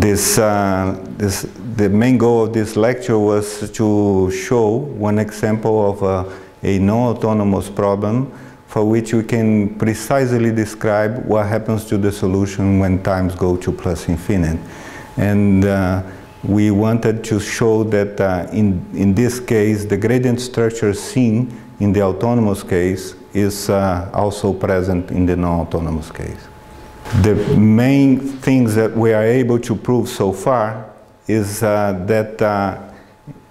The main goal of this lecture was to show one example of a non-autonomous problem for which we can precisely describe what happens to the solution when times go to plus infinite. And we wanted to show that in this case, the gradient structure seen in the autonomous case is also present in the non-autonomous case. The main things that we are able to prove so far is that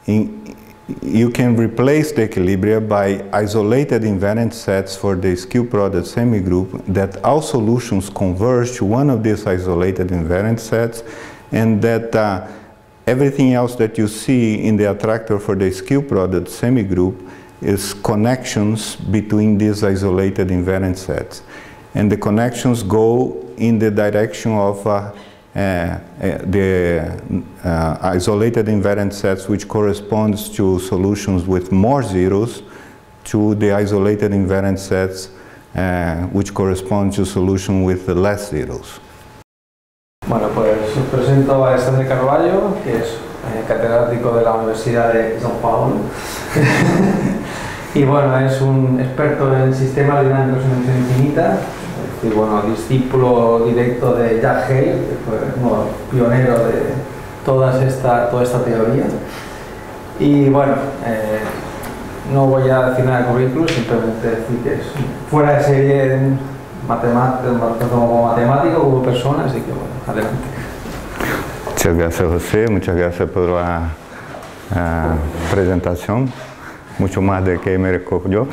you can replace the equilibria by isolated invariant sets for the skew product semigroup, that all solutions converge to one of these isolated invariant sets, and that everything else that you see in the attractor for the skew product semigroup is connections between these isolated invariant sets. And the connections go in the direction of the isolated invariant sets, which corresponds to solutions with more zeros, to the isolated invariant sets, which correspond to solutions with less zeros. Bueno, pues os presento a Alexandre Carvalho, que es catedrático de la Universidad de São Paulo. Y bueno, es un experto en sistemas dinámicos en dimensión infinita. Y bueno, discípulo directo de Jack Hale, que fue uno pionero de toda esta teoría. Y bueno, no voy a decir nada de currículum, simplemente decir que es fuera de serie como matemático, como persona, así que bueno, adelante. Muchas gracias, José, muchas gracias por la presentación, mucho más de que me recuerdo.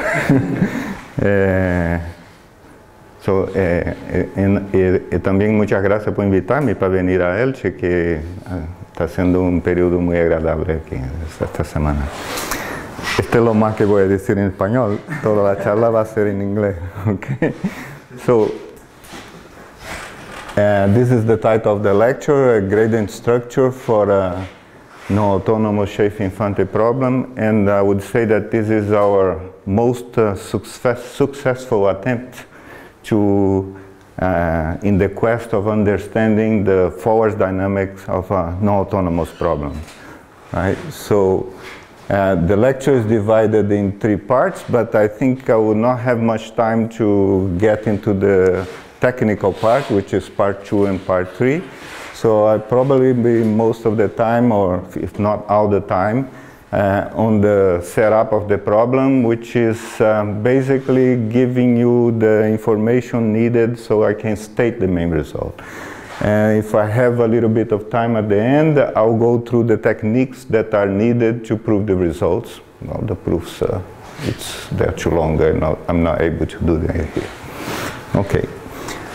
También muchas gracias por invitarme para venir a Elche, que está siendo un periodo muy agradable aquí esta semana. Este es lo más que voy a decir en español, toda la charla va a ser en inglés, okay? So, this is the title of the lecture, a gradient structure for a non-autonomous Chafee-Infante problem, and I would say that this is our most successful attempt to, in the quest of understanding the forward dynamics of a non-autonomous problem, right? So the lecture is divided in three parts, but I think I will not have much time to get into the technical part, which is part 2 and part 3. So I'll probably be most of the time, or if not all the time, on the setup of the problem, which is basically giving you the information needed so I can state the main result. And if I have a little bit of time at the end, I'll go through the techniques that are needed to prove the results. Well, the proofs, they're too long, I'm not able to do that here. Okay,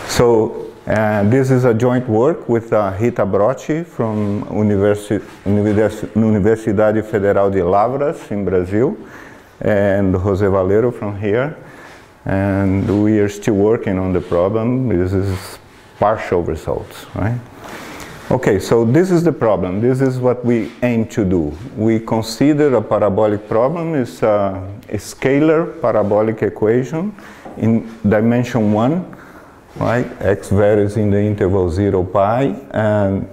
so this is a joint work with Rita Brocchi from Universidade Federal de Lavras in Brazil, and Jose Valero from here. And we are still working on the problem. This is partial results, right? Okay, so this is the problem. This is what we aim to do. We consider a parabolic problem is a scalar parabolic equation in dimension 1. Right, x varies in the interval 0 pi, and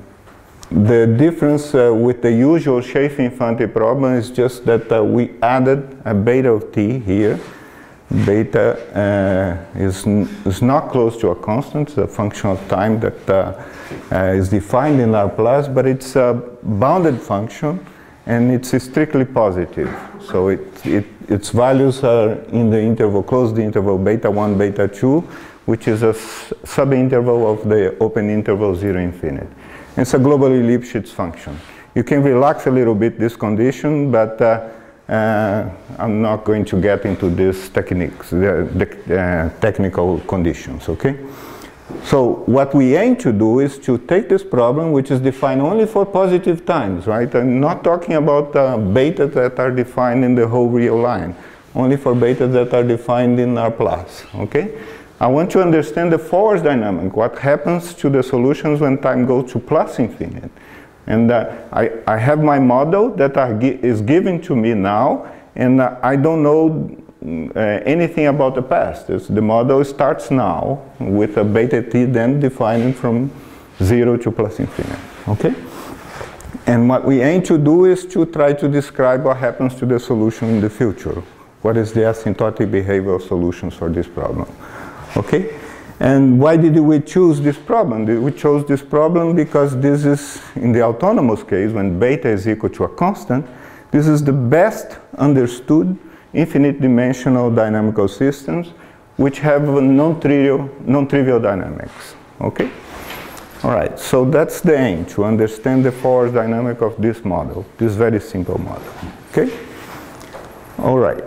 the difference with the usual Chafee-Infante problem is just that we added a beta of t here. Beta is not close to a constant, it's a function of time that is defined in Laplace, but it's a bounded function and it's strictly positive. So its values are in the interval, close the interval beta 1, beta 2, which is a subinterval of the open interval 0 infinite. It's a globally Lipschitz function. You can relax a little bit this condition, but I'm not going to get into these techniques, the technical conditions, okay? So what we aim to do is to take this problem, which is defined only for positive times, right? I'm not talking about betas that are defined in the whole real line, only for betas that are defined in R+, okay? I want to understand the forward dynamic, what happens to the solutions when time goes to plus infinite. And I have my model that is given to me now, and I don't know anything about the past. The model starts now with a beta t then defined from 0 to plus infinity, okay? And what we aim to do is to try to describe what happens to the solution in the future. What is the asymptotic behavior of solutions for this problem, okay? And why did we choose this problem? We chose this problem because this is, in the autonomous case, when beta is equal to a constant, this is the best understood infinite dimensional dynamical systems which have non-trivial dynamics, okay? All right, so that's the aim, to understand the force dynamic of this model, this very simple model, okay? All right,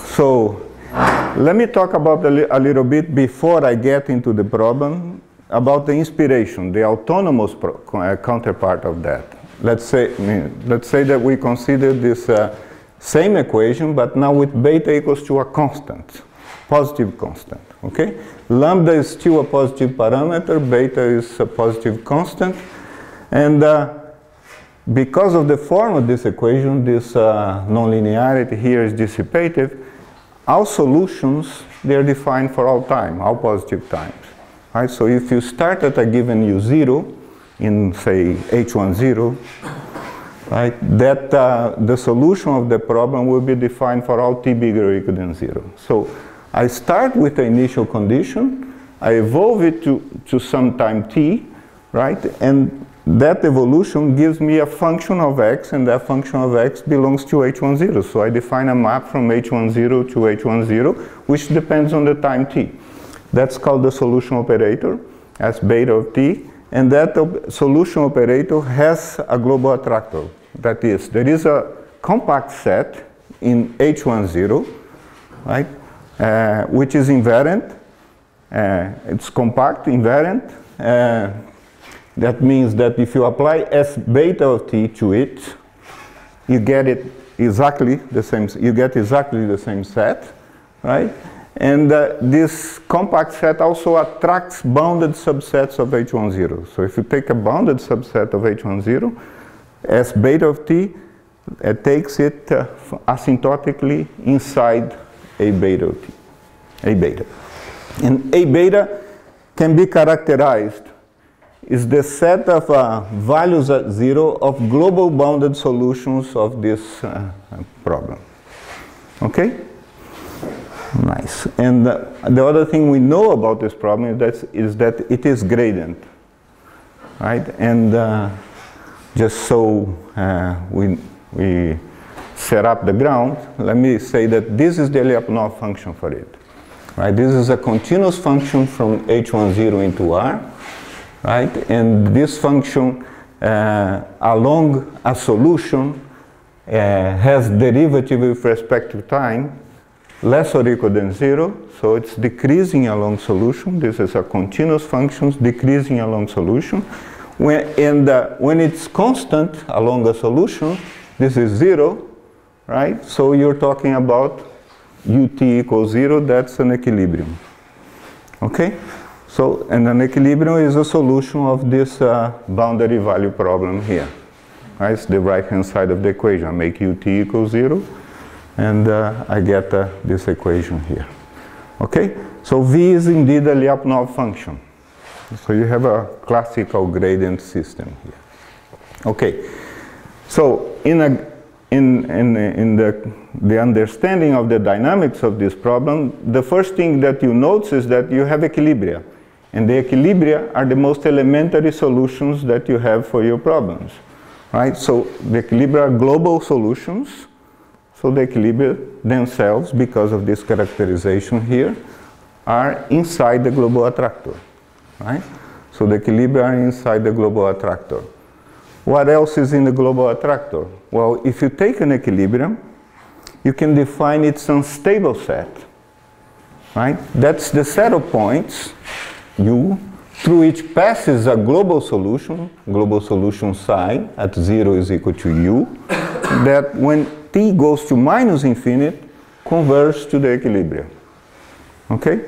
so let me talk about a little bit, before I get into the problem, about the inspiration, the autonomous counterpart of that. Let's say that we consider this same equation, but now with beta equals to a constant, positive constant, okay? Lambda is still a positive parameter, beta is a positive constant, and because of the form of this equation, this nonlinearity here is dissipative. All solutions, they are defined for all time, all positive times. Right? So if you start at a given u0 in, say, h10, right, that the solution of the problem will be defined for all t bigger or equal than 0. So I start with the initial condition, I evolve it to some time t, right? And that evolution gives me a function of x, and that function of x belongs to h10. So I define a map from h10 to h10, which depends on the time t. That's called the solution operator, as beta of t. And that solution operator has a global attractor. That is, there is a compact set in h10, right, which is invariant. It's compact, invariant. That means that if you apply S beta of t to it, you get it exactly the same. You get exactly the same set, right? And this compact set also attracts bounded subsets of h10. So if you take a bounded subset of h10, S beta of t takes it asymptotically inside a beta of t, a beta, and a beta can be characterized. Is the set of values at 0 of global bounded solutions of this problem. Okay? Nice. And the other thing we know about this problem is that it is gradient. Right? And just so we set up the ground, let me say that this is the Lyapunov function for it. Right? This is a continuous function from h10 into R. Right? And this function along a solution has derivative with respect to time less or equal than 0, so it's decreasing along solution. This is a continuous function decreasing along solution. When it's constant along a solution, this is 0, right? So you're talking about ut equals 0, that's an equilibrium, okay? So, and an equilibrium is a solution of this boundary value problem here. Right? It's the right-hand side of the equation. I make ut equals 0, and I get this equation here. Okay? So V is indeed a Lyapunov function. So you have a classical gradient system here. Okay. So in the understanding of the dynamics of this problem, the first thing that you notice is that you have equilibria. And the equilibria are the most elementary solutions that you have for your problems, right? So the equilibria are global solutions. So the equilibria themselves, because of this characterization here, are inside the global attractor, right? So the equilibria are inside the global attractor. What else is in the global attractor? Well, if you take an equilibrium, you can define its unstable set, right? That's the set of points U, through which passes a global solution psi at 0 is equal to U, that when t goes to minus infinite, converges to the equilibrium. Okay?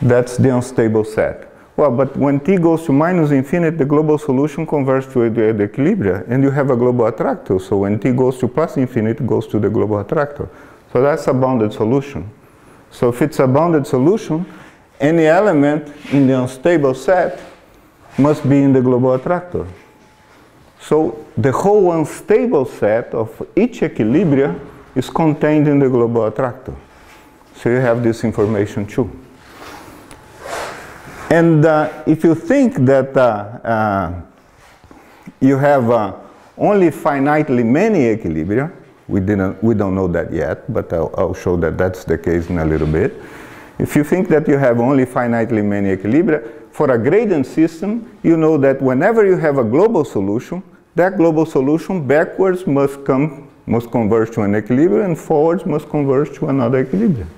That's the unstable set. Well, but when t goes to minus infinite, the global solution converges to the equilibrium, and you have a global attractor. So when t goes to plus infinite, it goes to the global attractor. So that's a bounded solution. So if it's a bounded solution, any element in the unstable set must be in the global attractor. So the whole unstable set of each equilibria is contained in the global attractor. So you have this information too. And if you think that you have only finitely many equilibria, we don't know that yet, but I'll show that that's the case in a little bit. If you think that you have only finitely many equilibria, for a gradient system, you know that whenever you have a global solution, that global solution backwards must converge to an equilibrium, and forwards must converge to another equilibrium.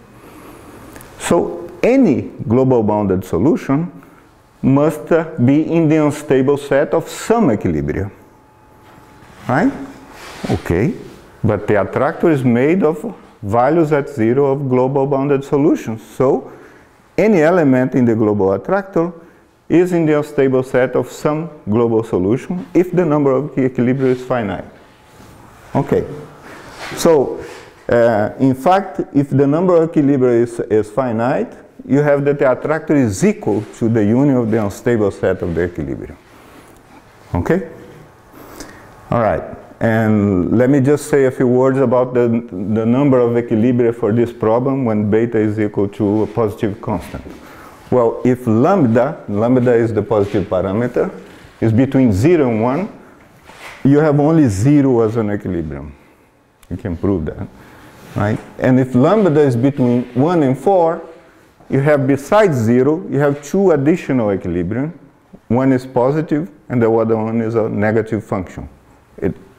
So any global bounded solution must be in the unstable set of some equilibria, right? Okay, but the attractor is made of values at zero of global bounded solutions. So any element in the global attractor is in the unstable set of some global solution if the number of equilibria is finite. Okay, so in fact, if the number of equilibria is finite, you have that the attractor is equal to the union of the unstable set of the equilibria. Okay? All right, and let me just say a few words about the number of equilibria for this problem when beta is equal to a positive constant. Well, if lambda is the positive parameter, is between 0 and 1, you have only 0 as an equilibrium. You can prove that, right? And if lambda is between 1 and 4, you have besides 0, you have two additional equilibria. One is positive and the other one is a negative function.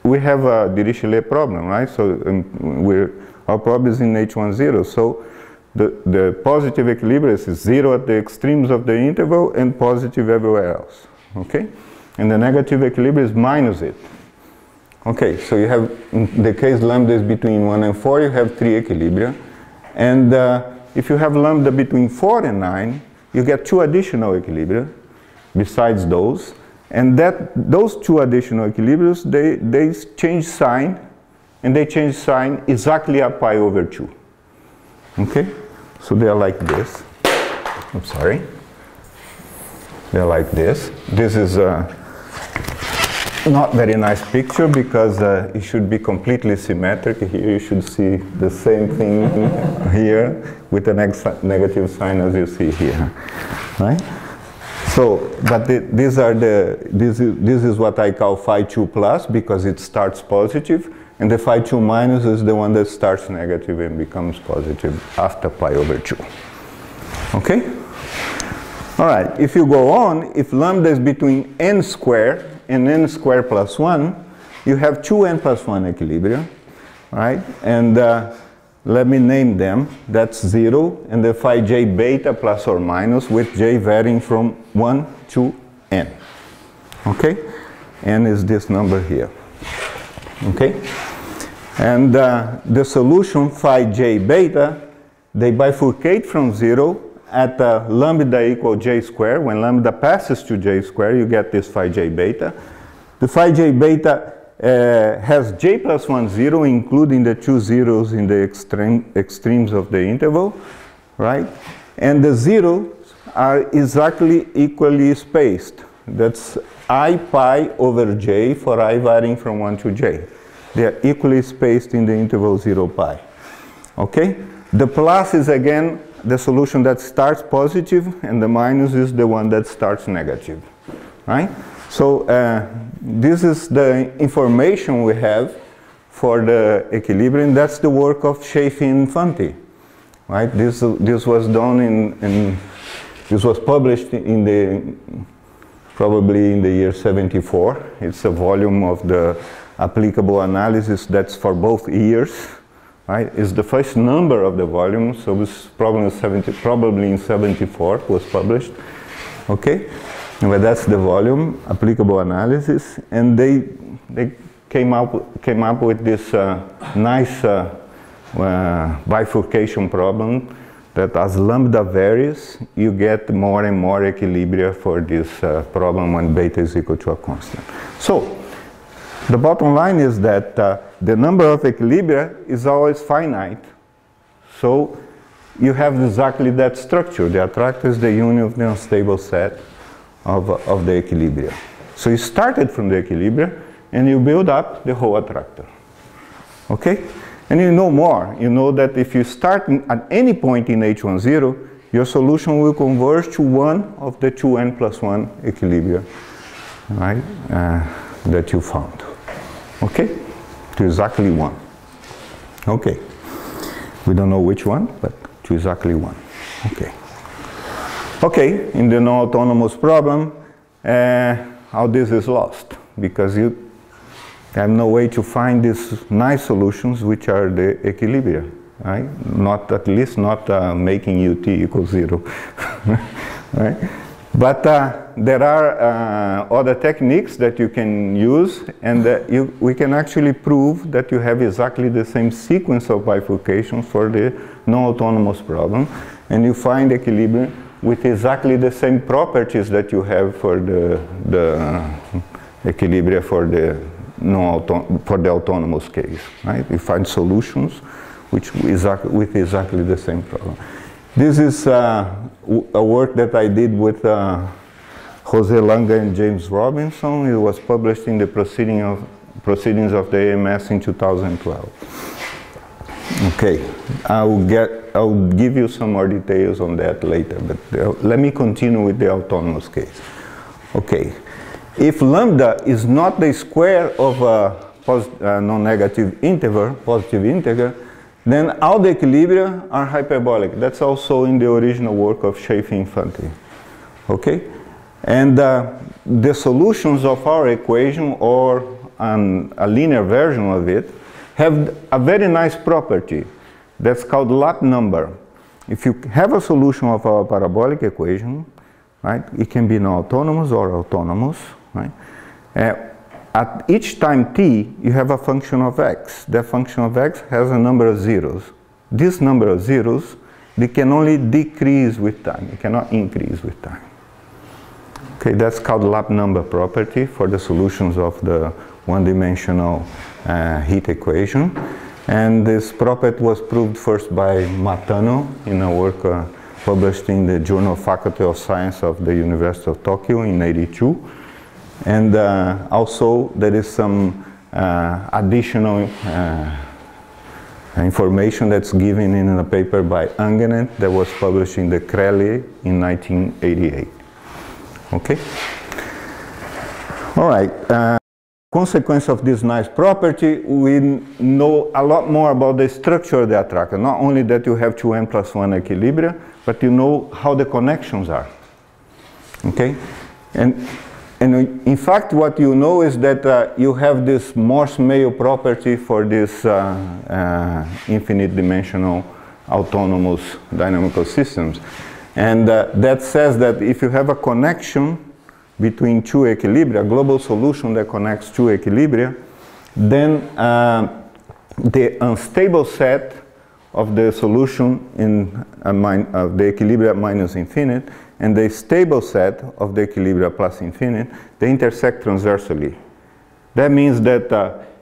We have a Dirichlet problem, right? So our problem is in H10. So the positive equilibrium is 0 at the extremes of the interval and positive everywhere else, okay? And the negative equilibrium is minus it. Okay, so you have, in the case lambda is between 1 and 4, you have 3 equilibria. And if you have lambda between 4 and 9, you get two additional equilibria besides those. And those two additional equilibria, they change sign, and they change sign exactly at pi over 2. Okay? So they are like this. I'm sorry. They are like this. This is not very nice picture because it should be completely symmetric. Here you should see the same thing here with a negative sign as you see here, right? So, but this is what I call phi 2 plus because it starts positive, and the phi 2 minus is the one that starts negative and becomes positive after pi over 2. Okay? All right, if you go on, if lambda is between n squared and n squared plus 1, you have two n plus 1 equilibria, right? And let me name them. That's 0 and the phi j beta plus or minus with j varying from 1 to n. Okay? N is this number here. Okay? And the solution phi j beta, they bifurcate from 0 at lambda equal j squared. When lambda passes to j squared, you get this phi j beta. The phi j beta has j plus 1, 0, including the two zeros in the extremes of the interval, right? And the zeros are exactly equally spaced. That's I pi over j for I varying from 1 to j. They are equally spaced in the interval 0 pi. Okay? The plus is again the solution that starts positive, and the minus is the one that starts negative, right? So this is the information we have for the equilibrium. That's the work of Chafee-Infante, right? This was done this was published in probably in the year 74. It's a volume of the applicable analysis that's for both years. Right? It's the first number of the volume, so this problem is probably in 74 was published. Okay, but that's the volume, applicable analysis, and they came up with this nice bifurcation problem that as lambda varies, you get more and more equilibria for this problem when beta is equal to a constant. So the bottom line is that the number of equilibria is always finite. So you have exactly that structure. The attractor is the union of the unstable set of the equilibrium. So you started from the equilibrium and you build up the whole attractor. Okay? And you know more. You know that if you start at any point in H10, your solution will converge to one of the two n plus 1 equilibria, right, that you found. Okay? To exactly one. Okay. We don't know which one, but to exactly one. Okay. Okay, in the non-autonomous problem, all this is lost because you have no way to find these nice solutions which are the equilibria, right? Not, at least not making ut equals 0, right? But there are other techniques that you can use, and we can actually prove that you have exactly the same sequence of bifurcations for the non-autonomous problem, and you find equilibrium with exactly the same properties that you have for the equilibria for the autonomous case, right? You find solutions which with exactly the same problem. This is a work that I did with José Langa and James Robinson. It was published in the Proceedings of the AMS in 2012. Okay, I'll give you some more details on that later, but let me continue with the autonomous case. Okay, if lambda is not the square of a non-negative integer, positive integer, then all the equilibria are hyperbolic. That's also in the original work of Chafee-Infante. Okay? And the solutions of our equation, or a linear version of it, have a very nice property that's called lap number. If you have a solution of our parabolic equation, right, it can be non-autonomous or autonomous, right? At each time t, you have a function of x. That function of x has a number of zeros. This number of zeros, they can only decrease with time. It cannot increase with time. Okay, that's called lap number property for the solutions of the one-dimensional heat equation. And this property was proved first by Matano in a work published in the Journal of Faculty of Science of the University of Tokyo in '82. And also there is some additional information that's given in a paper by Angenet that was published in the Crellier in 1988. Okay? All right. Consequence of this nice property, we know a lot more about the structure of the attractor. Not only that you have 2n plus 1 equilibria, but you know how the connections are. Okay? And in fact, what you know is that you have this Morse-Mail property for this infinite-dimensional autonomous dynamical systems. And that says that if you have a connection between two equilibria, a global solution that connects two equilibria, then the unstable set of the solution in of the equilibria minus infinite and the stable set of the equilibria plus infinite, they intersect transversally. That means that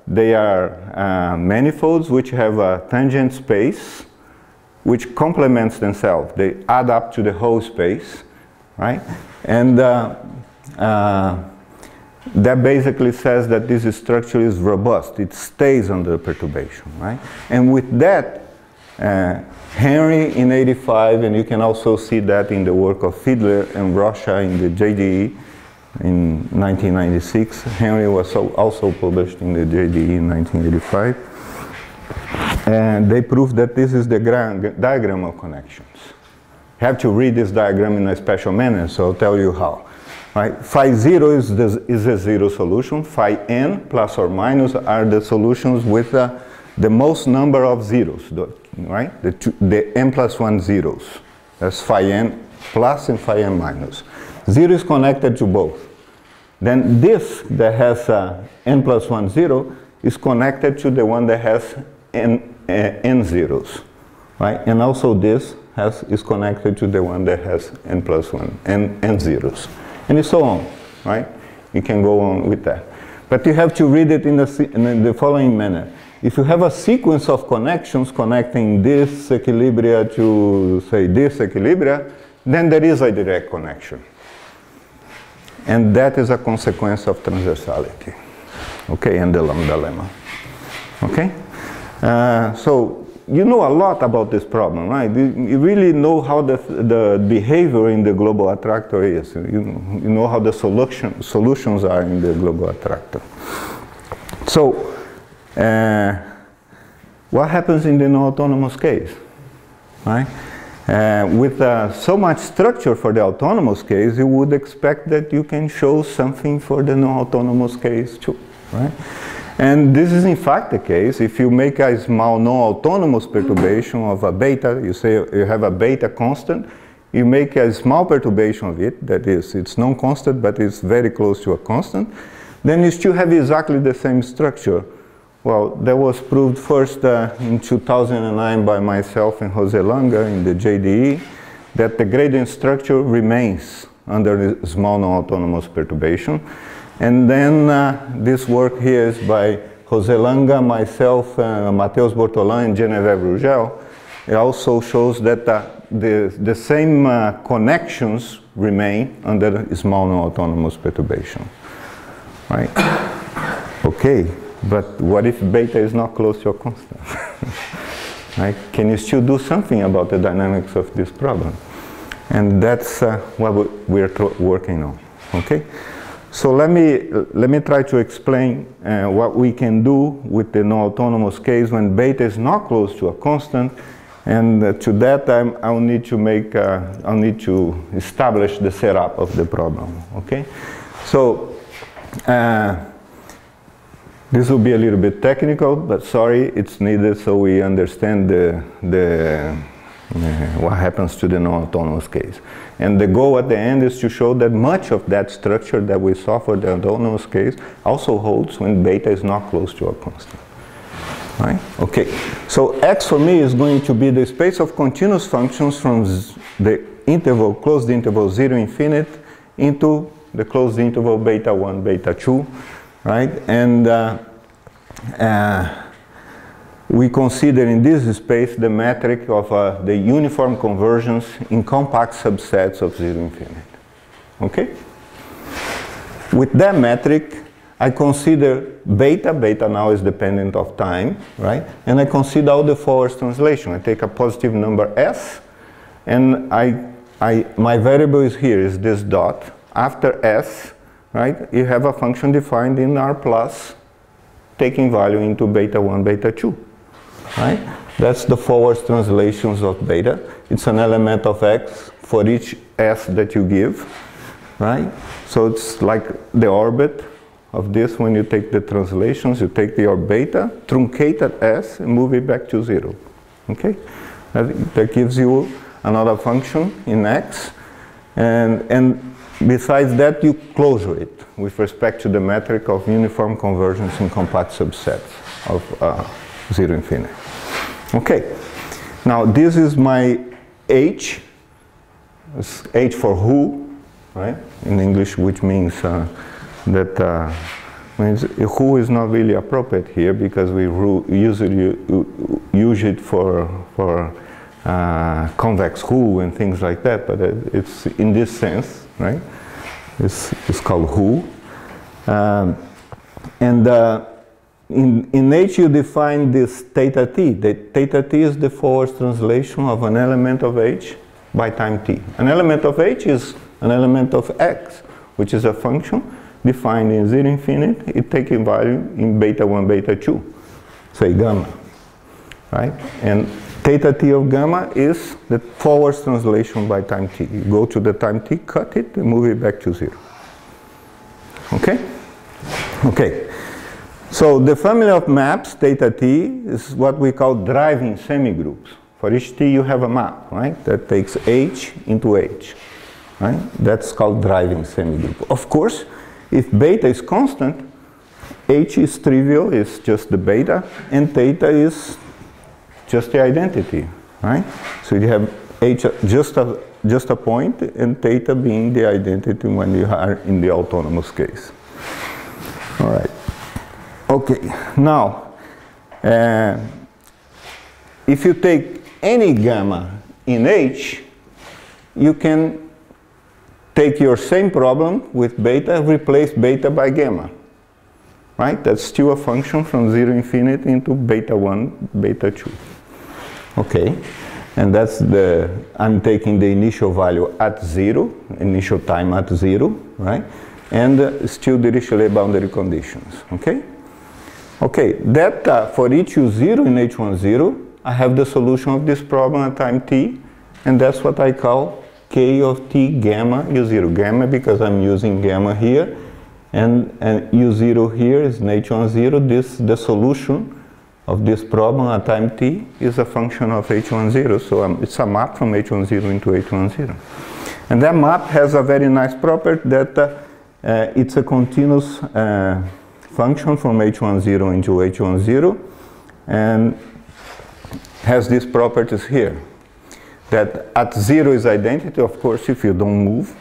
they are manifolds which have a tangent space which complements themselves. They add up to the whole space, right? And that basically says that this structure is robust. It stays under perturbation, right? And with that, Henry in '85, and you can also see that in the work of Fiedler and Rocha in the JDE in 1996. Henry was also published in the JDE in 1985. And they proved that this is the diagram of connections. You have to read this diagram in a special manner, so I'll tell you how. Right? Phi 0 is a zero solution. Phi n plus or minus are the solutions with the most number of zeros, right? The n plus 1 zeros. That's phi n plus and phi n minus. Zero is connected to both. Then this that has n plus 1 zero is connected to the one that has n zeros, right? And also this is connected to the one that has n plus 1 and n zeros. And so on, right? You can go on with that. But you have to read it in the following manner. If you have a sequence of connections connecting this equilibria to, say, this equilibria, then there is a direct connection. And that is a consequence of transversality. Okay, and the lambda lemma. Okay? So you know a lot about this problem, right? You really know how the behavior in the global attractor is. You know how the solutions are in the global attractor. So what happens in the non-autonomous case, right? With so much structure for the autonomous case, you would expect that you can show something for the non-autonomous case too, right? And this is in fact the case. If you make a small non-autonomous perturbation of a beta, you say you have a beta constant, you make a small perturbation of it, that is, it's non-constant but it's very close to a constant, then you still have exactly the same structure. Well, that was proved first in 2009 by myself and José Langa in the JDE, that the gradient structure remains under small non-autonomous perturbation. And then this work here is by José Langa, myself, Mateus Bortolan, and Genevieve Ruggel. It also shows that the same connections remain under small non-autonomous perturbation. Right? Okay. But what if beta is not close to a constant? Right? Can you still do something about the dynamics of this problem? And that's what we're working on. Okay. So let me try to explain what we can do with the non-autonomous case when beta is not close to a constant. And to that, I'll need to make I'll need to establish the setup of the problem. Okay. So. This will be a little bit technical, but sorry, it's needed so we understand what happens to the non-autonomous case. And the goal at the end is to show that much of that structure that we saw for the autonomous case also holds when beta is not close to a constant. Right? Okay, so X for me is going to be the space of continuous functions from the interval, closed interval 0 infinite into the closed interval beta 1, beta 2. Right? And we consider in this space the metric of the uniform convergence in compact subsets of 0 infinite. Okay? With that metric, I consider beta. Beta now is dependent of time, right? And I consider all the forward translation. I take a positive number S, and my variable is here, is this dot. After S, right? You have a function defined in R plus taking value into beta 1, beta 2. Right? That's the forward translations of beta. It's an element of X for each S that you give. Right? So it's like the orbit of this when you take the translations. You take your beta, truncate at S, and move it back to 0. Okay? That gives you another function in X. And besides that, you closure it with respect to the metric of uniform convergence in compact subsets of 0 infinite. Okay, now this is my H. It's H for who, right? In English, which means that means who is not really appropriate here because we use it for convex who and things like that, but it's in this sense. Right? It's called who. In H you define this theta t. That theta t is the forward translation of an element of H by time t. An element of H is an element of X, which is a function defined in 0 infinite. It taking value in beta 1, beta 2, say gamma. Right? And theta t of gamma is the forward translation by time t. You go to the time t, cut it, and move it back to 0. Okay? Okay. So the family of maps, theta t, is what we call driving semigroups. For each t you have a map, right? That takes H into H. Right? That's called driving semigroup. Of course, if beta is constant, H is trivial, it's just the beta, and theta is just the identity, right? So you have H just a point and theta being the identity when you are in the autonomous case. All right. Okay, now, if you take any gamma in H, you can Take your same problem with beta, replace beta by gamma. Right? That's still a function from 0 infinity into beta 1, beta 2. Okay. And that's the, I'm taking the initial value at 0, initial time at 0, right? And still Dirichlet boundary conditions, okay? Okay, that for each U0 in H10, I have the solution of this problem at time t, and that's what I call k of t gamma U0. Gamma because I'm using gamma here, and U0 here is in H10, this the solution of this problem at time t is a function of H10, so it's a map from H10 into H10. And that map has a very nice property that it's a continuous function from H10 into H10 and has these properties here. That at 0 is identity, of course, if you don't move,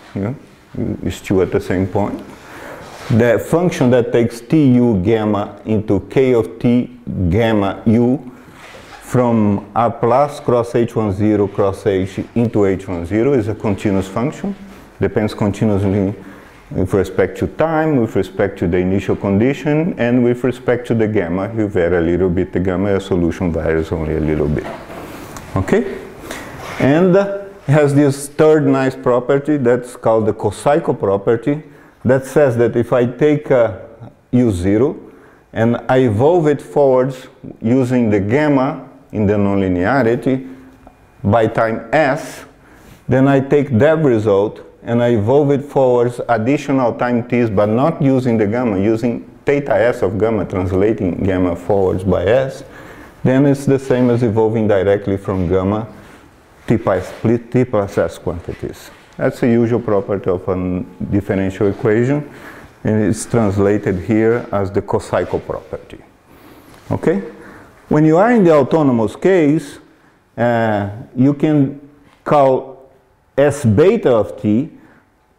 you're still at the same point. The function that takes tu gamma into k of t gamma u from r plus cross h10 cross h into h10 is a continuous function. Depends continuously with respect to time, with respect to the initial condition, and with respect to the gamma. You vary a little bit the gamma, your solution varies only a little bit. Okay? And it has this third nice property that's called the cocycle property. That says that if I take U0 and I evolve it forwards using the gamma in the nonlinearity by time s, then I take that result and I evolve it forwards additional time t's, but not using the gamma, using theta s of gamma, translating gamma forwards by s, then it's the same as evolving directly from gamma t plus s quantities. That's the usual property of a differential equation, and it's translated here as the cocycle property. Okay? When you are in the autonomous case, you can call S beta of t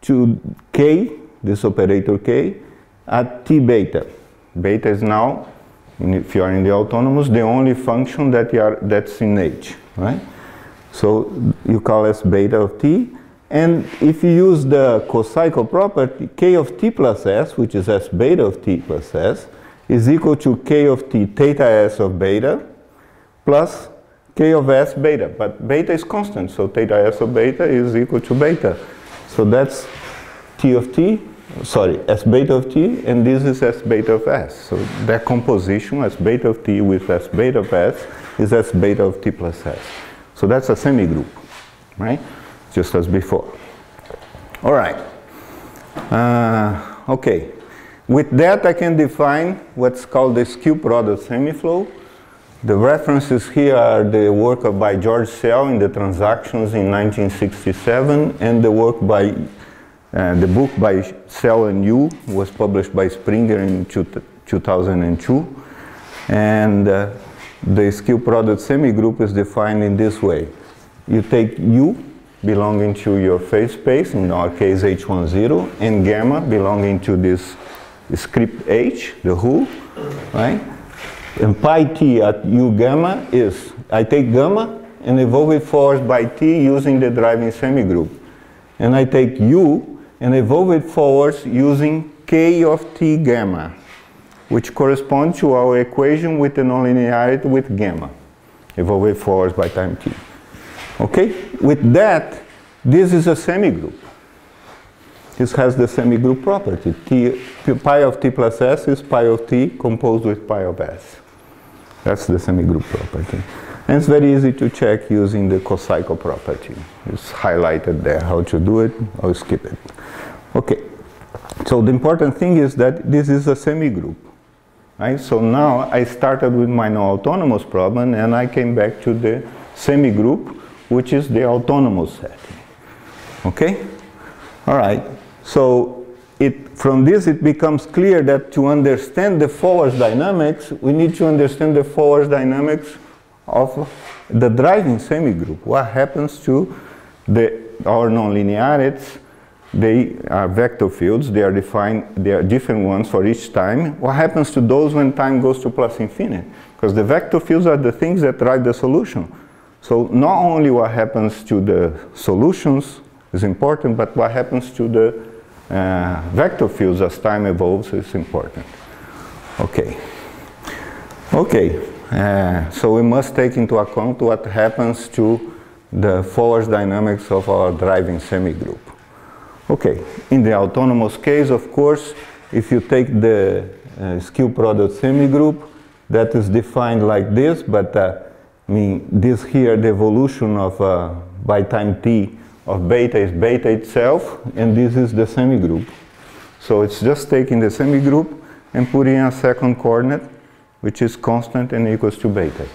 to k, this operator k, at t beta. Beta is now, if you are in the autonomous, the only function that you are, that's in H, right? So you call S beta of t. And if you use the cocycle property, k of t plus s, which is s beta of t plus s, is equal to k of t theta s of beta plus k of s beta. But beta is constant, so theta s of beta is equal to beta. So that's t of t, sorry, s beta of t, and this is s beta of s. So that composition, s beta of t with s beta of s, is s beta of t plus s. So that's a semigroup, right? Just as before. All right. Okay. With that, I can define what's called the skew product semiflow. The references here are the work by George Sell in the Transactions in 1967, and the work by the book by Sell and Yu was published by Springer in 2002. And the skew product semigroup is defined in this way: you take U belonging to your phase space, in our case H10, and gamma belonging to this script H, the who, right? And pi t at U gamma is, I take gamma and evolve it forward by t using the driving semigroup. And I take U and evolve it forwards using k of t gamma, which corresponds to our equation with the nonlinearity with gamma, evolve it forwards by time t. Okay, with that, this is a semigroup. This has the semigroup property. Pi of t plus s is pi of t composed with pi of s. That's the semigroup property. And it's very easy to check using the cocycle property. It's highlighted there how to do it. I'll skip it. Okay, so the important thing is that this is a semigroup. Right? So now I started with my non-autonomous problem and I came back to the semigroup, which is the autonomous setting. Okay? All right. So from this it becomes clear that to understand the forward dynamics, we need to understand the forward dynamics of the driving semigroup. What happens to our nonlinearities? They are vector fields. They are defined. They are different ones for each time. What happens to those when time goes to plus infinity? Because the vector fields are the things that drive the solution. So not only what happens to the solutions is important, but what happens to the vector fields as time evolves is important. Okay. Okay. So we must take into account what happens to the force dynamics of our driving semigroup. Okay. In the autonomous case, of course, if you take the skew product semigroup, that is defined like this, but I mean, this here, the evolution of by time t of beta is beta itself, and this is the semigroup. So it's just taking the semigroup and putting a second coordinate, which is constant and equals to beta.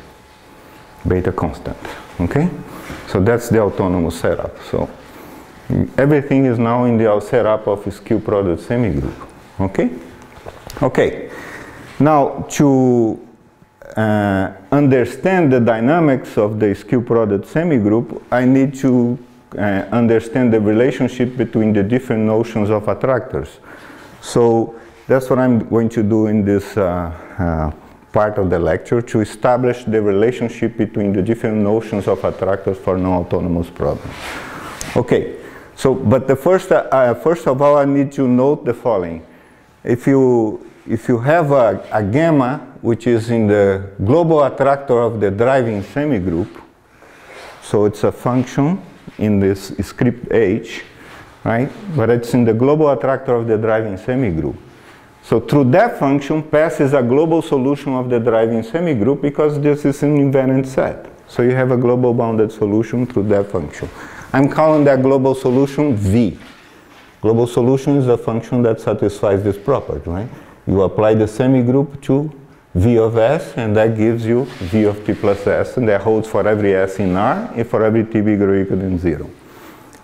Beta constant, okay? So that's the autonomous setup. So everything is now in the setup of a skew product semigroup, okay? Okay, now to understand the dynamics of the skew product semigroup, I need to understand the relationship between the different notions of attractors. So that's what I'm going to do in this part of the lecture, to establish the relationship between the different notions of attractors for non-autonomous problems. Okay, so but the first of all, I need to note the following. If you have a gamma, which is in the global attractor of the driving semigroup, so it's a function in this script H, right? But it's in the global attractor of the driving semigroup. So through that function passes a global solution of the driving semigroup, because this is an invariant set. So you have a global bounded solution through that function. I'm calling that global solution V. Global solution is a function that satisfies this property, right? You apply the semigroup to V of S, and that gives you V of T plus S, and that holds for every S in R and for every T bigger or equal than 0.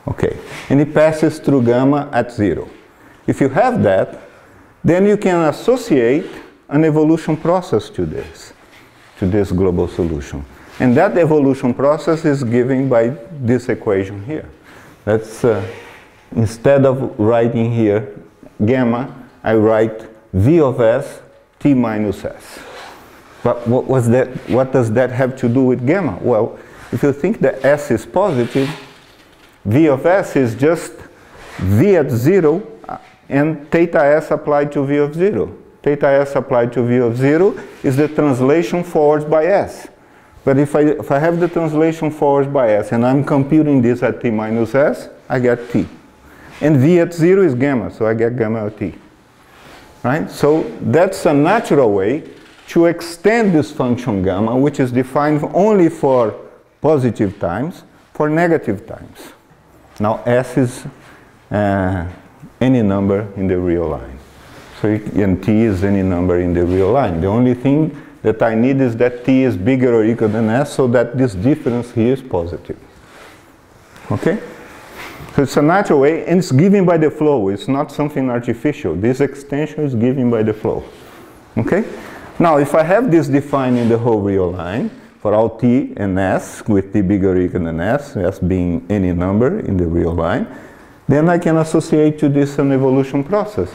Okay, and it passes through gamma at 0. If you have that, then you can associate an evolution process to this global solution. And that evolution process is given by this equation here. That's, instead of writing here gamma, I write V of S T minus S. But what does that have to do with gamma? Well, if you think that S is positive, V of S is just V at 0 and theta S applied to V of 0. Theta S applied to V of 0 is the translation forwards by S. But if I have the translation forwards by S and I'm computing this at T minus S, I get T. And V at 0 is gamma, so I get gamma of T. Right? So that's a natural way to extend this function gamma, which is defined only for positive times, for negative times. Now S is any number in the real line. So and T is any number in the real line. The only thing that I need is that T is bigger or equal than S, so that this difference here is positive. Okay? So it's a natural way, and it's given by the flow. It's not something artificial. This extension is given by the flow. Okay? Now, if I have this defined in the whole real line, for all T and S, with T bigger or equal than S, S being any number in the real line, then I can associate to this an evolution process.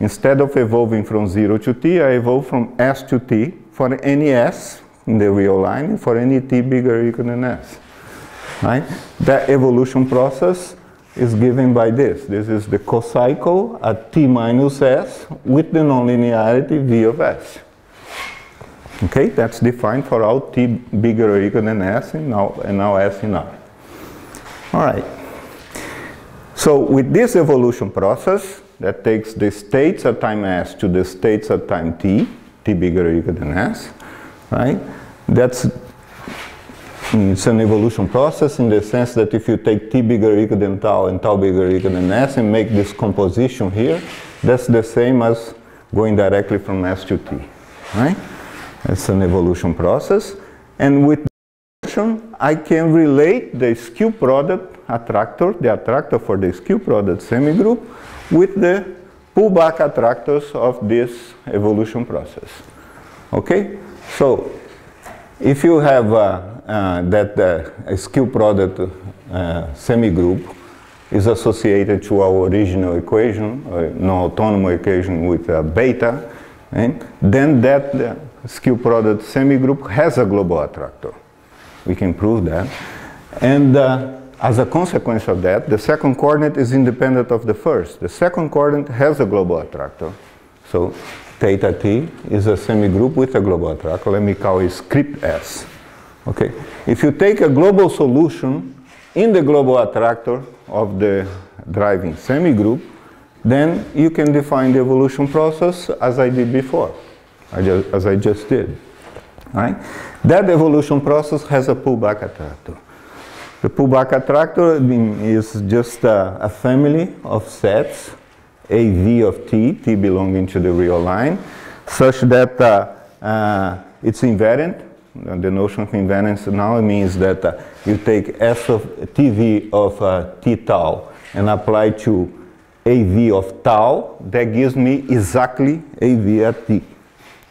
Instead of evolving from 0 to T, I evolve from S to T for any S in the real line, for any T bigger or equal than S. Right? That evolution process is given by this. This is the cocycle at T minus S with the nonlinearity V of S. Okay, that's defined for all T bigger or equal than S, and now S in R. All right. So with this evolution process, that takes the states at time S to the states at time T, T bigger or equal than S, right? It's an evolution process in the sense that if you take T bigger or equal than tau and tau bigger or equal than S and make this composition here, that's the same as going directly from S to T, right? It's an evolution process. And with this evolution, I can relate the skew product attractor, the attractor for the skew product semigroup, with the pullback attractors of this evolution process. Okay? So, if you have a skew product semigroup is associated to our original equation, non-autonomous equation with beta, and then that skew product semigroup has a global attractor. We can prove that. And As a consequence of that, the second coordinate is independent of the first. The second coordinate has a global attractor. So theta T is a semigroup with a global attractor. Let me call it script S. Okay. If you take a global solution in the global attractor of the driving semigroup, then you can define the evolution process as I did before, as I just did. Right? That evolution process has a pullback attractor. The pullback attractor is just a family of sets, A, V of T, T belonging to the real line, such that it's invariant. The notion of invariance now means that you take S of TV of T tau and apply to AV of tau, that gives me exactly AV at T.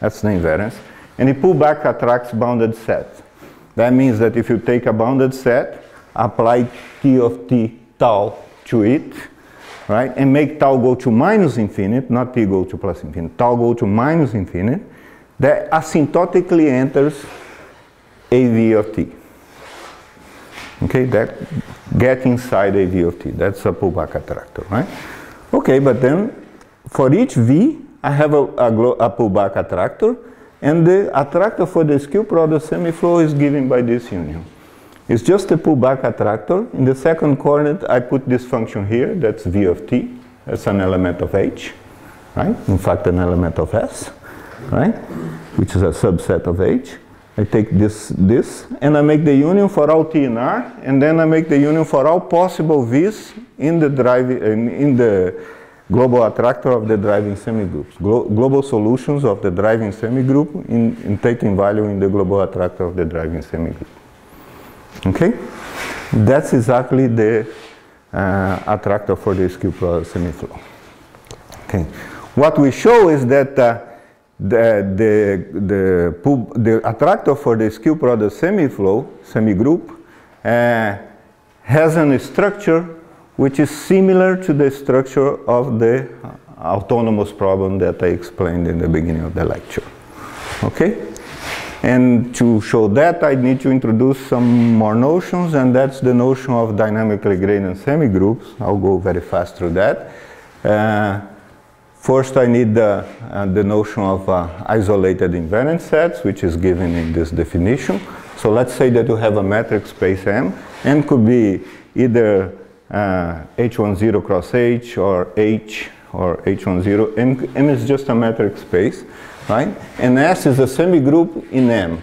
That's the invariance. And the pullback attracts bounded sets. That means that if you take a bounded set, apply T of T tau to it, right, and make tau go to minus infinite, not T go to plus infinite, tau go to minus infinite, that asymptotically enters AV of T. Okay, that gets inside AV of T. That's a pullback attractor, right? Okay, but then for each V, I have a pullback attractor, and the attractor for the skew product semi-flow is given by this union. It's just a pullback attractor. In the second coordinate, I put this function here, that's V of T. That's an element of H, right? In fact, an element of S, right? Which is a subset of H. I take this, and I make the union for all T and R, and then I make the union for all possible V's in the global attractor of the driving semigroups, global solutions of the driving semigroup in taking value in the global attractor of the driving semigroup. Okay? That's exactly the attractor for the skew product semiflow. Okay. What we show is that the attractor for the skew product semiflow, semigroup, has a structure which is similar to the structure of the autonomous problem that I explained in the beginning of the lecture. Okay? And to show that, I need to introduce some more notions, and that's the notion of dynamically gradient semigroups. I'll go very fast through that. First, I need the notion of isolated invariant sets, which is given in this definition. So let's say that you have a metric space M. M could be either H10 cross H or H or H10. M is just a metric space, right? And S is a semigroup in M,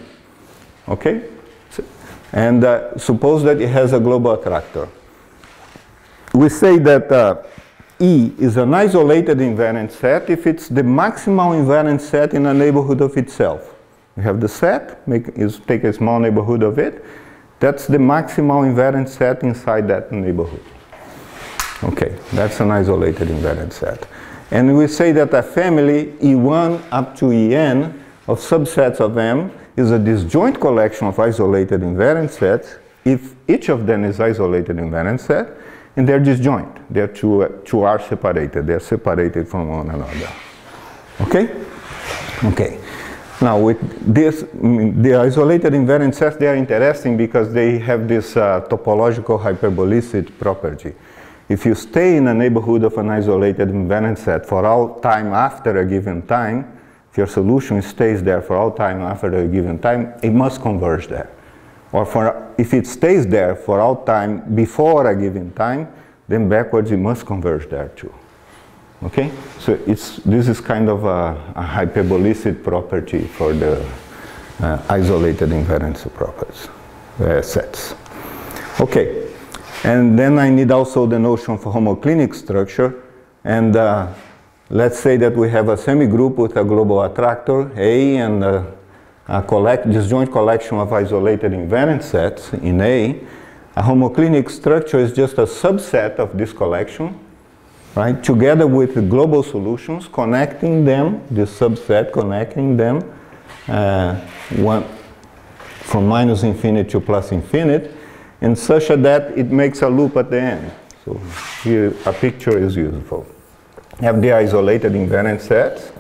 okay? And suppose that it has a global attractor. We say that E is an isolated invariant set if it's the maximal invariant set in a neighborhood of itself. You have the set, take a small neighborhood of it. That's the maximal invariant set inside that neighborhood. Okay, that's an isolated invariant set. And we say that a family E1 up to En of subsets of M is a disjoint collection of isolated invariant sets if each of them is isolated invariant set. And they're disjoint. They're two are separated. They're separated from one another. Okay? Okay. Now, with this, the isolated invariant sets, they are interesting because they have this topological hyperbolicity property. If you stay in a neighborhood of an isolated invariant set for all time after a given time, if your solution stays there for all time after a given time, it must converge there. Or if it stays there for all time before a given time, then backwards it must converge there too. Okay? So this is kind of a hyperbolicity property for the isolated invariant sets. Okay. And then I need also the notion of homoclinic structure. And let's say that we have a semigroup with a global attractor, A, and disjoint collection of isolated invariant sets in A. A homoclinic structure is just a subset of this collection, right? Together with the global solutions, connecting them, this subset connecting them from minus infinite to plus infinite, and such that it makes a loop at the end. So here a picture is useful. You have the isolated invariant sets,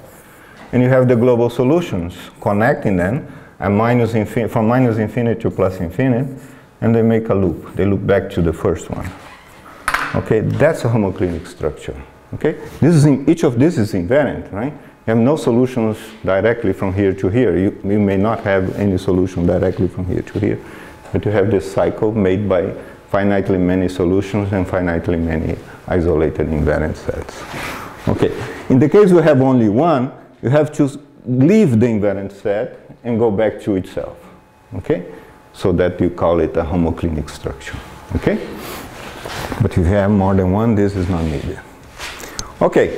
and you have the global solutions connecting them from minus infinite to plus infinite, and they make a loop. They loop back to the first one. Okay, that's a homoclinic structure. Okay, this is in, each of these is invariant, right? You have no solutions directly from here to here. You may not have any solution directly from here to here, but you have this cycle made by finitely many solutions and finitely many isolated invariant sets. Okay, in the case we have only one, you have to leave the invariant set and go back to itself, okay? So that you call it a homoclinic structure, okay? But if you have more than one, this is not needed. Okay,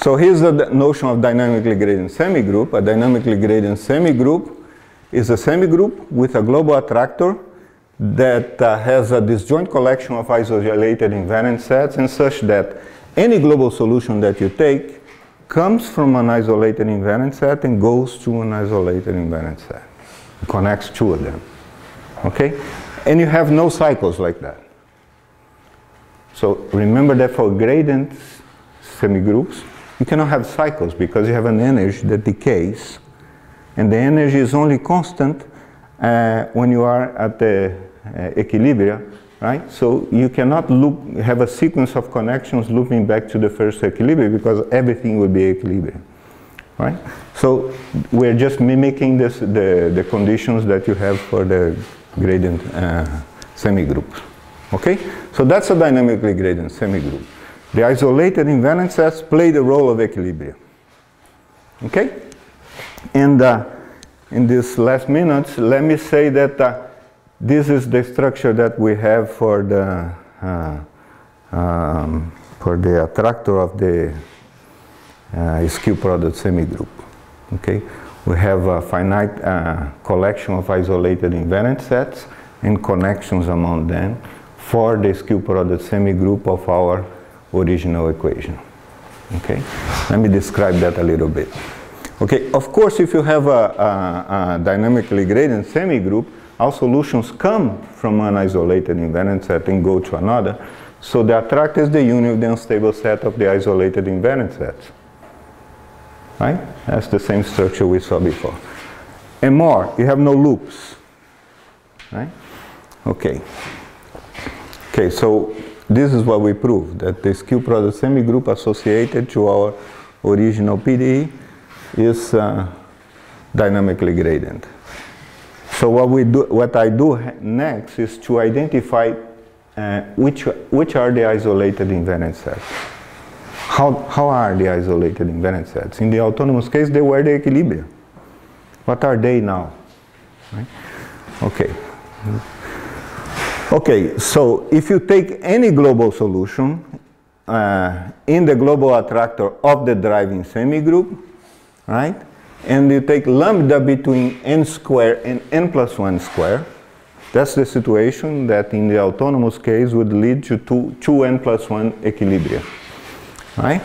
so here's the notion of dynamically gradient semigroup. A dynamically gradient semigroup is a semigroup with a global attractor that has a disjoint collection of isolated invariant sets and such that any global solution that you take comes from an isolated invariant set and goes to an isolated invariant set. It connects two of them, okay? And you have no cycles like that. So remember that for gradient semigroups, you cannot have cycles because you have an energy that decays, and the energy is only constant when you are at the equilibria, right? So you cannot loop, have a sequence of connections looping back to the first equilibrium because everything will be equilibrium, right? So we're just mimicking this, the conditions that you have for the gradient semigroup, okay? So that's a dynamically gradient semigroup. The isolated invariant sets play the role of equilibrium, okay? And in these last minutes, let me say that this is the structure that we have for the attractor of the skew product semigroup. Okay, we have a finite collection of isolated invariant sets and connections among them for the skew product semigroup of our original equation. Okay, let me describe that a little bit. Okay, of course, if you have a dynamically gradient semigroup, all solutions come from an isolated invariant set and go to another. So the attractor is the union of the unstable set of the isolated invariant sets. Right? That's the same structure we saw before. And more, you have no loops. Right? Okay. Okay, so this is what we proved, that the skew product semigroup associated to our original PDE is dynamically gradient. So what I do next is to identify which are the isolated invariant sets. How are the isolated invariant sets? In the autonomous case, they were the equilibria. What are they now? Right? Okay. Okay, so if you take any global solution in the global attractor of the driving semigroup, right? And you take lambda between n squared and n plus 1 squared. That's the situation that in the autonomous case would lead to two n plus 1 equilibria, right?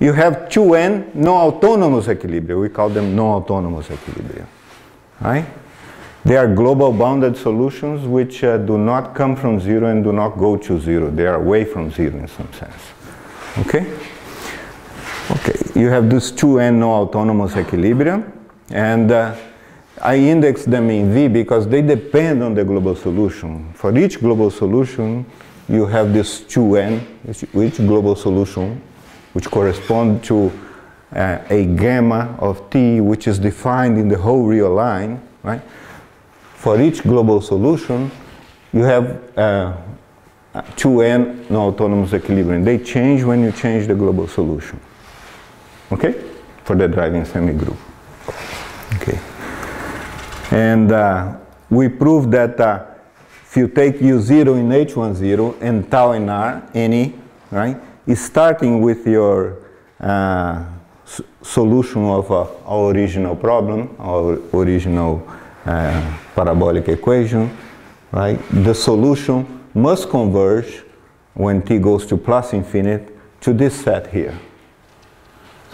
You have 2n non-autonomous equilibria. We call them non-autonomous equilibria, right? They are global bounded solutions which do not come from zero and do not go to zero. They are away from zero in some sense, okay? Okay, you have these 2n non-autonomous equilibria, and I index them in V because they depend on the global solution. For each global solution, you have this 2n, which global solution, which corresponds to a gamma of T, which is defined in the whole real line, right? For each global solution, you have 2n non-autonomous equilibria. They change when you change the global solution. Okay, for the driving semigroup. Okay, and we proved that if you take U0 in H10 and tau in R, NE, right, is starting with your solution of our original problem, our original parabolic equation, right? The solution must converge when t goes to plus infinite to this set here.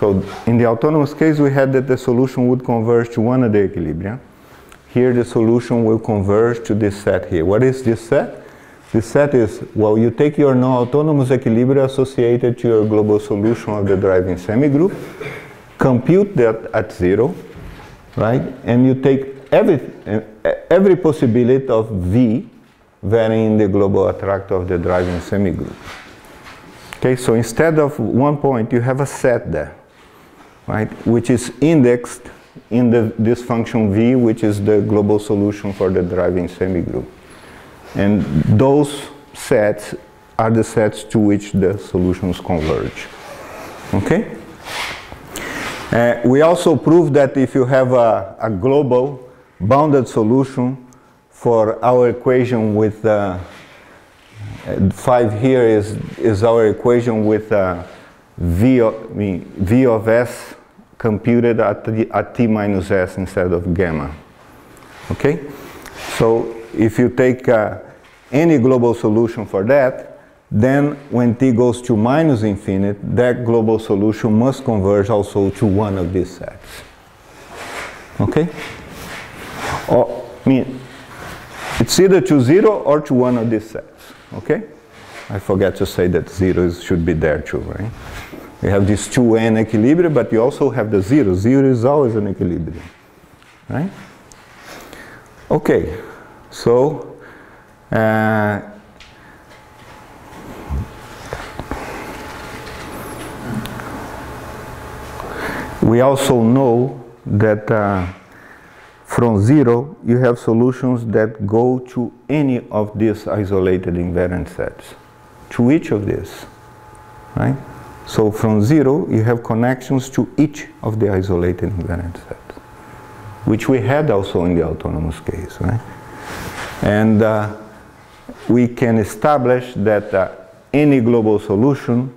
So in the autonomous case, we had that the solution would converge to one of the equilibria. Here, the solution will converge to this set here. What is this set? This set is, well, you take your non-autonomous equilibria associated to your global solution of the driving semigroup, compute that at zero, right? And you take every, every possibility of V varying the global attract of the driving semigroup. Okay, so instead of one point, you have a set there, right, which is indexed in this function V, which is the global solution for the driving semigroup. And those sets are the sets to which the solutions converge. Okay? We also proved that if you have a global bounded solution for our equation with 5 here is our equation with V of S computed at T minus S instead of gamma. Okay? So if you take any global solution for that, then when T goes to minus infinite, that global solution must converge also to one of these sets. Okay? Or, I mean, it's either to zero or to one of these sets. Okay? I forgot to say that zeros should be there too, right? You have these two n equilibria, but you also have the zero. Zero is always an equilibrium, right? Okay, so we also know that from zero you have solutions that go to any of these isolated invariant sets, to each of these, right? So from zero you have connections to each of the isolated invariant sets, which we had also in the autonomous case, right? And we can establish that any global solution,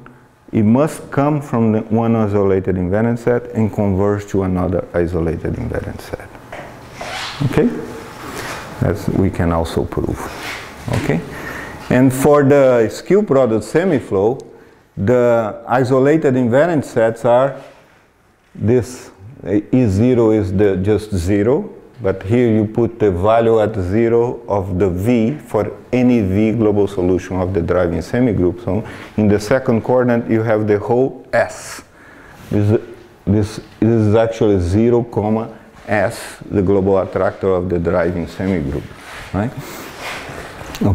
it must come from one isolated invariant set and converge to another isolated invariant set. Okay? That's we can also prove. Okay? And for the skew product semiflow, the isolated invariant sets are this. E0 is just zero, but here you put the value at zero of the V for any V global solution of the driving semigroup. So in the second coordinate you have the whole S. This is actually 0, S, the global attractor of the driving semigroup, right?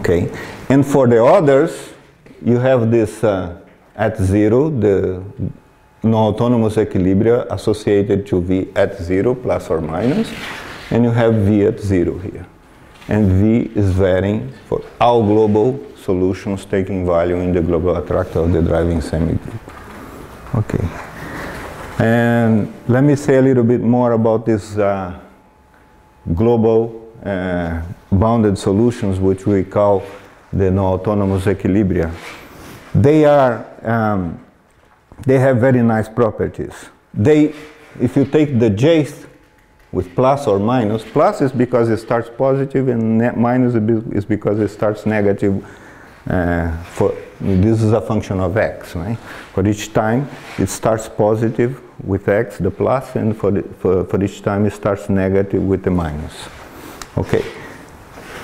Okay. And for the others, you have this at zero, the non-autonomous equilibria associated to V at zero, plus or minus. And you have V at zero here. And V is varying for all global solutions taking value in the global attractor of the driving semigroup. Okay. And let me say a little bit more about these global bounded solutions, which we call the non-autonomous equilibria. They have very nice properties. If you take the jth with plus or minus, plus is because it starts positive and minus is because it starts negative. This is a function of x, right? For each time it starts positive with x, the plus, and for each time it starts negative with the minus. Okay.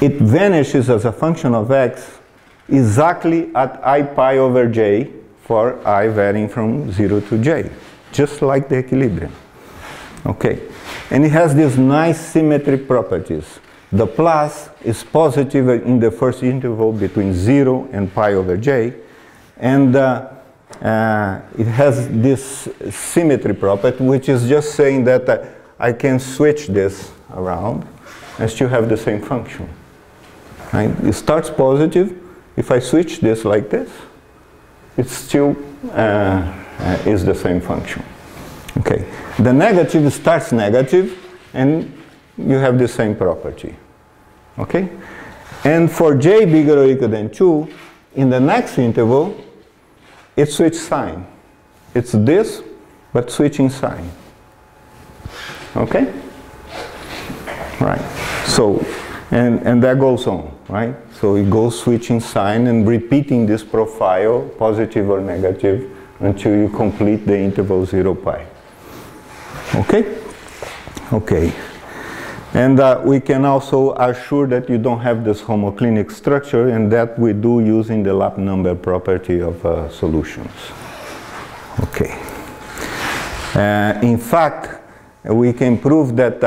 It vanishes as a function of x exactly at I pi over j for I varying from 0 to j, just like the equilibrium. Okay. And it has these nice symmetry properties. The plus is positive in the first interval between 0 and pi over j. And it has this symmetry property, which is just saying that I can switch this around and still have the same function. Right? It starts positive. If I switch this like this, it still is the same function. Okay. The negative starts negative, and you have the same property. Okay? And for j bigger or equal than 2, in the next interval, it switches sign. It's this, but switching sign. Okay? Right. So, and that goes on, right? So it goes switching sign and repeating this profile, positive or negative, until you complete the interval 0 pi. Okay? Okay. And we can also assure that you don't have this homoclinic structure, and that we do using the lap number property of solutions. Okay. In fact, we can prove that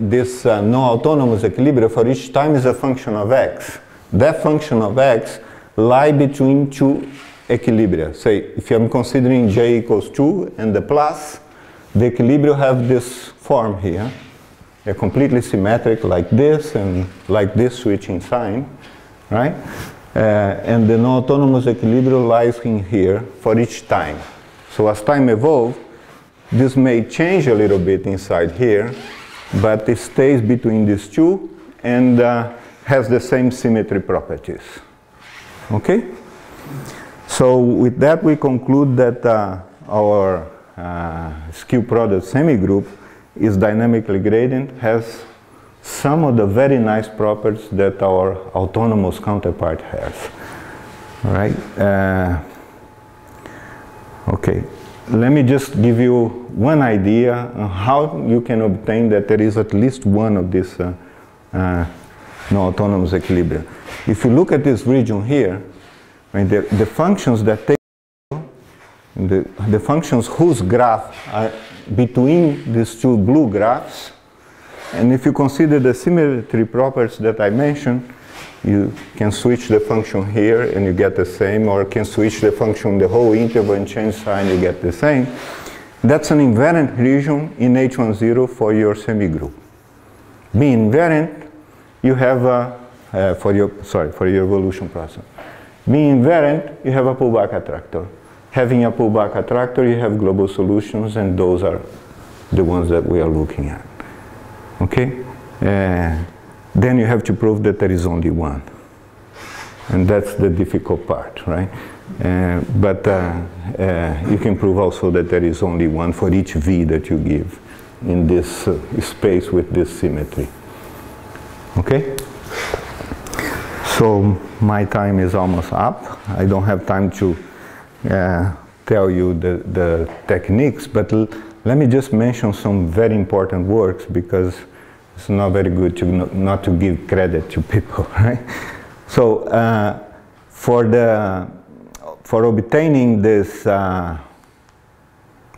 this non-autonomous equilibrium for each time is a function of x. That function of x lies between two equilibria. Say, if I'm considering j equals 2 and the plus, the equilibria have this form here. They're completely symmetric like this and like this switching sign, right? And the non-autonomous equilibrium lies in here for each time. So as time evolves, this may change a little bit inside here, but it stays between these two and has the same symmetry properties. Okay? So with that, we conclude that our skew product semigroup is dynamically gradient, has some of the very nice properties that our autonomous counterpart has. All right. Okay. Let me just give you one idea on how you can obtain that there is at least one of these non-autonomous equilibria. If you look at this region here, I mean the functions that take the functions whose graph are between these two blue graphs, and if you consider the symmetry properties that I mentioned, you can switch the function here and you get the same, or can switch the function the whole interval and change sign, you get the same. That's an invariant region in H10 for your semigroup. Being invariant, you have for your evolution process. Being invariant, you have a pullback attractor. Having a pullback attractor, you have global solutions, and those are the ones that we are looking at. Okay? Then you have to prove that there is only one. And that's the difficult part, right? But you can prove also that there is only one for each V that you give in this space with this symmetry. Okay? So my time is almost up. I don't have time to tell you the techniques, but let me just mention some very important works, because it's not very good to not to give credit to people, right? So for obtaining this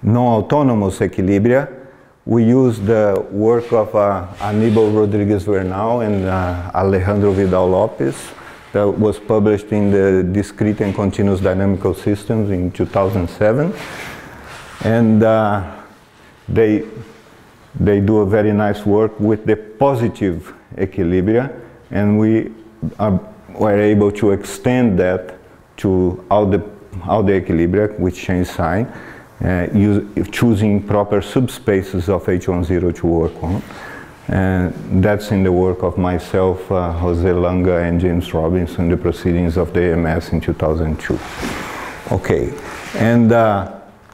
non-autonomous equilibria, we use the work of Anibal Rodriguez-Vernal and Alejandro Vidal-Lopez that was published in the Discrete and Continuous Dynamical Systems in 2007, and they do a very nice work with the positive equilibria, and we were able to extend that to all the equilibria with change sign, choosing proper subspaces of H10 to work on. And that's in the work of myself, José Langa, and James Robinson, the proceedings of the AMS in 2002. Okay, and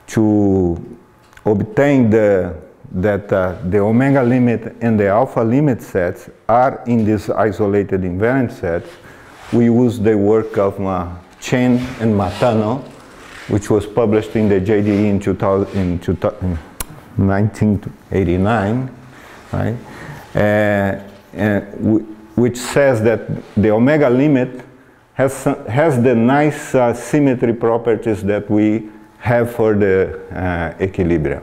to obtain the omega limit and the alpha limit sets are in these isolated invariant sets, we use the work of Chen and Matano, which was published in the JDE in 1989, right? Which says that the omega limit has the nice symmetry properties that we have for the equilibria.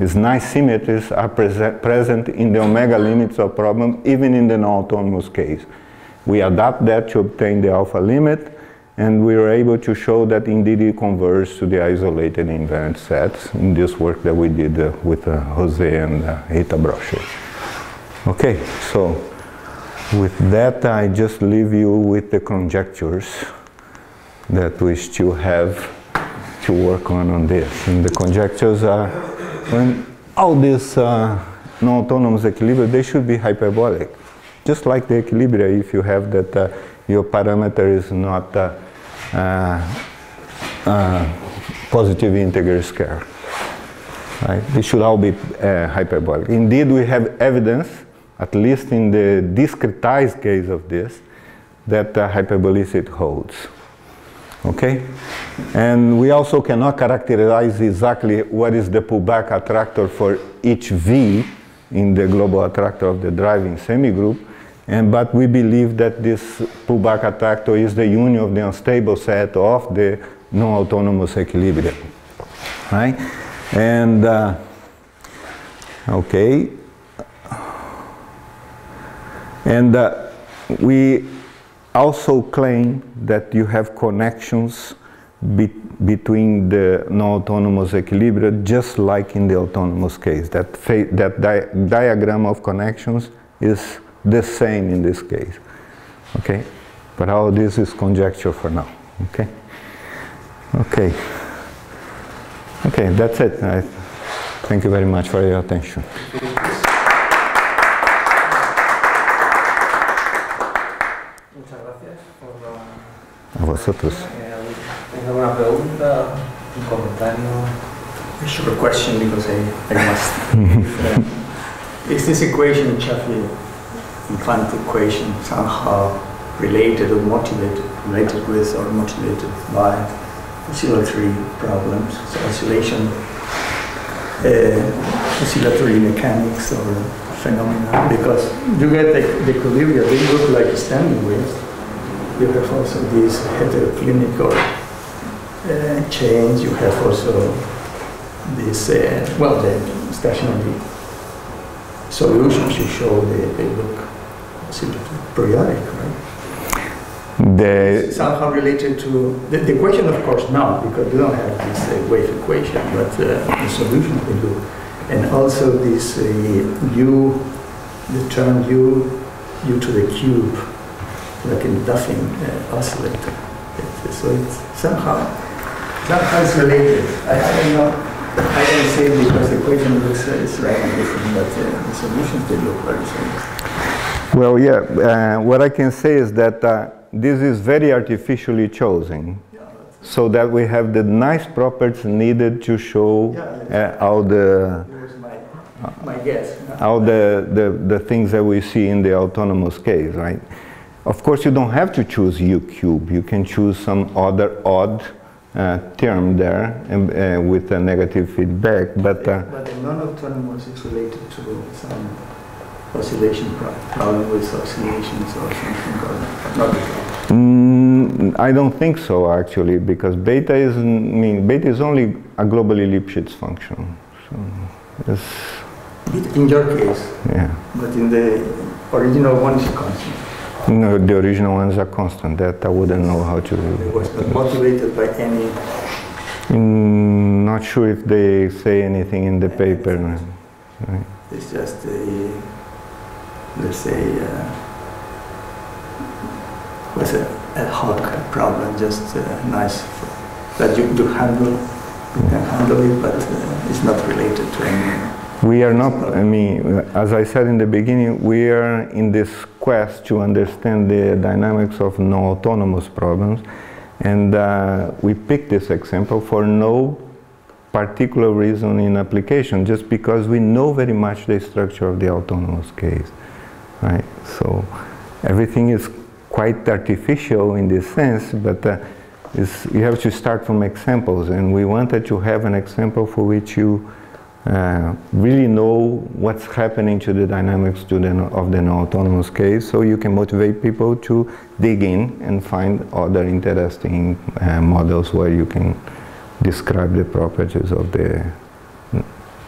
These nice symmetries are present in the omega limits of problem, even in the non-autonomous case. We adapt that to obtain the alpha limit, and we are able to show that indeed it converges to the isolated invariant sets in this work that we did with Jose and Rita Brocchi. Okay, so with that, I just leave you with the conjectures that we still have to work on this. And the conjectures are, when all these non-autonomous equilibria, they should be hyperbolic. Just like the equilibria, if you have that your parameter is not positive integer square, right? They should all be hyperbolic. Indeed, we have evidence, at least in the discretized case of this, that hyperbolicity holds. Okay? And we also cannot characterize exactly what is the pullback attractor for each V in the global attractor of the driving semigroup, but we believe that this pullback attractor is the union of the unstable set of the non-autonomous equilibrium, right? And Okay. And we also claim that you have connections between the non-autonomous equilibria, just like in the autonomous case. That diagram of connections is the same in this case. Okay, but all this is conjecture for now. Okay. Okay. Okay, that's it. Thank you very much for your attention. A vosotros. Tengo una pregunta, un comentario. A short question because I must. Is this equation, Chafee-Infante equation, somehow related or motivated by oscillatory problems, so oscillation, oscillatory mechanics or phenomena? Because you get the equilibria, they look like standing waves. You have also this heteroclinical change. You have also this, well, the stationary solutions you show, they look periodic, right? It's somehow related to the equation, of course, now, because you don't have this wave equation, but the solution they do. And also this U, the term U to the cube, like in Duffin oscillator. So it's somehow it's related. I don't know. I can say because the equation looks slightly different, but the solutions, they look very similar. Well, yeah. What I can say is that this is very artificially chosen, yeah, so that we have the nice properties needed to show all the my guess, all the things that we see in the autonomous case, right? Of course, you don't have to choose U cube. You can choose some other odd term there and, with a negative feedback. But the non-autonomous is related to some oscillation problem with oscillations or something like that. I don't think so, actually, because beta is beta is only a globally Lipschitz function. So it's in your case, yeah. But in the original one, it's constant. No, the original ones are constant. That I wouldn't know how to. It was not motivated by any. Not sure if they say anything in the paper. Right. It's just a, let's say, was a ad hoc problem, just nice that you do handle. You can handle it, but it's not related to any. We are not, I mean, as I said in the beginning, we are in this quest to understand the dynamics of non-autonomous problems, and we picked this example for no particular reason in application, just because we know very much the structure of the autonomous case, right? So everything is quite artificial in this sense, but you have to start from examples, and we wanted to have an example for which you really know what's happening to the dynamics of the non-autonomous case, so you can motivate people to dig in and find other interesting models where you can describe the properties of the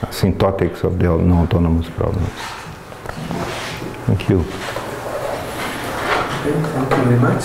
asymptotics of the non-autonomous problems. Thank you. Okay, thank you very much.